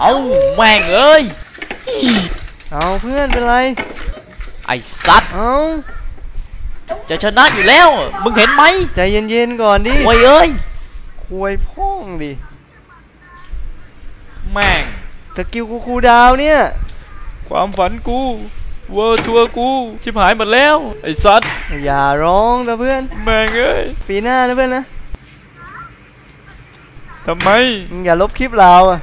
เอาแม่งเอ้ยเอาเพื่อนเป็นไรไอ้สัตว์เอาจะชนะอยู่แล้วมึงเห็นไหมใจเย็นๆก่อนดิโวยเอ้ยควยพ่องดิแม่งสกิลกูคูดาวเนี่ยความฝันกูเวอร์ทัวกูชิบหายหมดแล้วไอ้สัตว์อย่าร้องนะเพื่อนแม่งเอ้ยปีหน้านะเพื่อนนะทำไมอย่าลบคลิปเราอะ